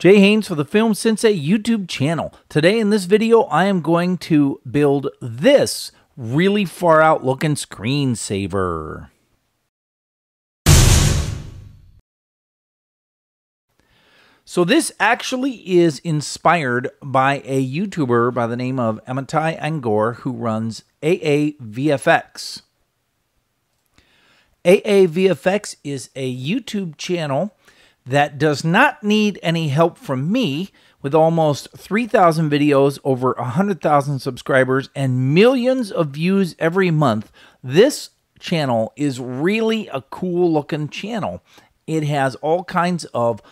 Jay Haynes for the Film Sensei YouTube channel. Today in this video, I am going to build this really far out looking screensaver. So this actually is inspired by a YouTuber by the name of Amitai Angor, who runs AAVFX. AAVFX is a YouTube channel that does not need any help from me, with almost 3,000 videos, over 100,000 subscribers, and millions of views every month. This channel is really a cool looking channel. It has all kinds of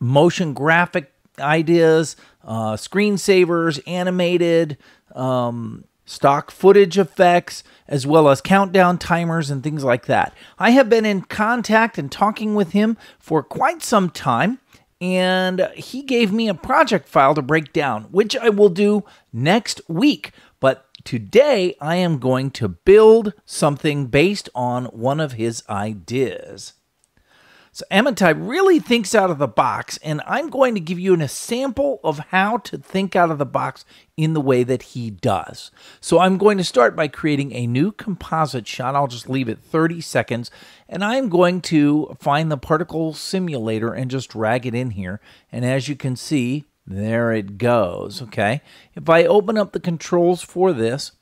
motion graphic ideas, screensavers, animated, stock footage effects, as well as countdown timers and things like that. I have been in contact and talking with him for quite some time, and he gave me a project file to break down, which I will do next week. But today I am going to build something based on one of his ideas. So Amitai really thinks out of the box, and I'm going to give you a sample of how to think out of the box in the way that he does. So I'm going to start by creating a new composite shot. I'll just leave it 30 seconds, and I'm going to find the particle simulator and just drag it in here. And as you can see, there it goes, okay? If I open up the controls for this,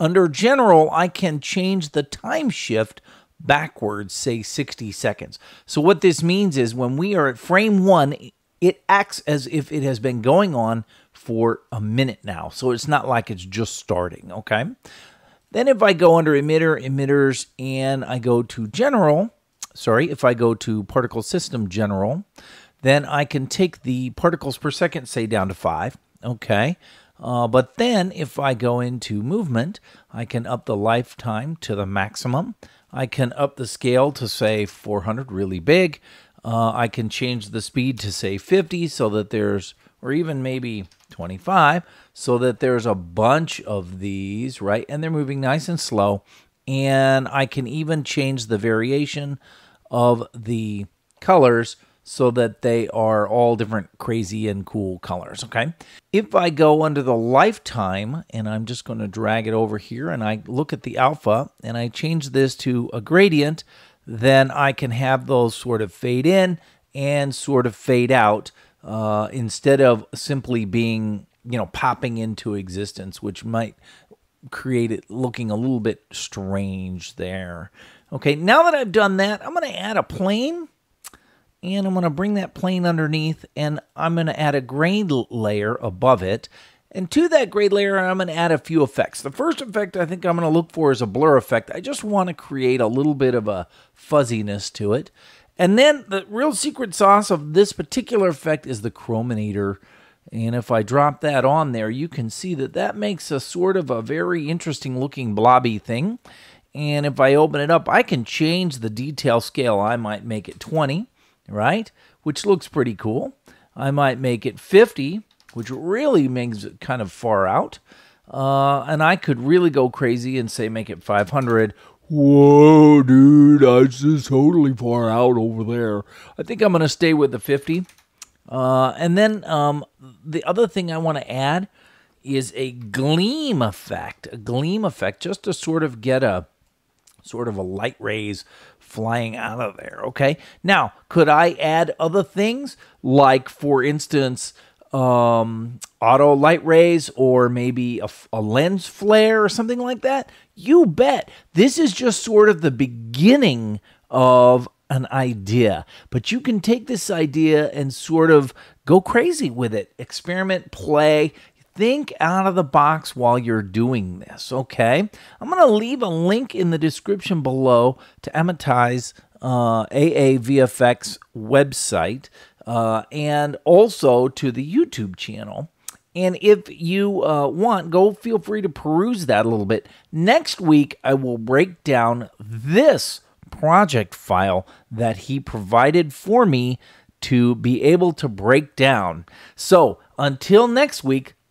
under General, I can change the time shift backwards, say 60 seconds. So what this means is when we are at frame 1, it acts as if it has been going on for a minute now. So it's not like it's just starting, okay? Then if I go under emitters, and I go to general, sorry, if I go to particle system general, then I can take the particles per second, say, down to 5, okay? But then if I go into movement, I can up the lifetime to the maximum. I can up the scale to, say, 400, really big. I can change the speed to, say, 50, so that there's, or even maybe 25, so that there's a bunch of these, right? And they're moving nice and slow. And I can even change the variation of the colors so that they are all different crazy and cool colors, okay? If I go under the lifetime, and I'm just going to drag it over here, and I look at the alpha, and I change this to a gradient, then I can have those sort of fade in and sort of fade out instead of simply being, you know, popping into existence, which might create it looking a little bit strange there. Okay, now that I've done that, I'm going to add a plane. And I'm going to bring that plane underneath, and I'm going to add a grade layer above it. And to that grade layer, I'm going to add a few effects. The first effect I think I'm going to look for is a blur effect. I just want to create a little bit of a fuzziness to it. And then the real secret sauce of this particular effect is the chrominator. And if I drop that on there, you can see that that makes a sort of a very interesting looking blobby thing. And if I open it up, I can change the detail scale. I might make it 20. Right, which looks pretty cool. I might make it 50, which really makes it kind of far out. And I could really go crazy and say make it 500. Whoa, dude, that's just totally far out over there. I think I'm going to stay with the 50. And then the other thing I want to add is a gleam effect. A gleam effect just to sort of get a sort of a light rays flying out of there, okay? Now, could I add other things? Like, for instance, auto light rays, or maybe a lens flare or something like that? You bet. This is just sort of the beginning of an idea. But you can take this idea and sort of go crazy with it. Experiment, play. Think out of the box while you're doing this, okay? I'm going to leave a link in the description below to Amitai's AAVFX website and also to the YouTube channel. And if you want, go feel free to peruse that a little bit. Next week, I will break down this project file that he provided for me to be able to break down. So until next week,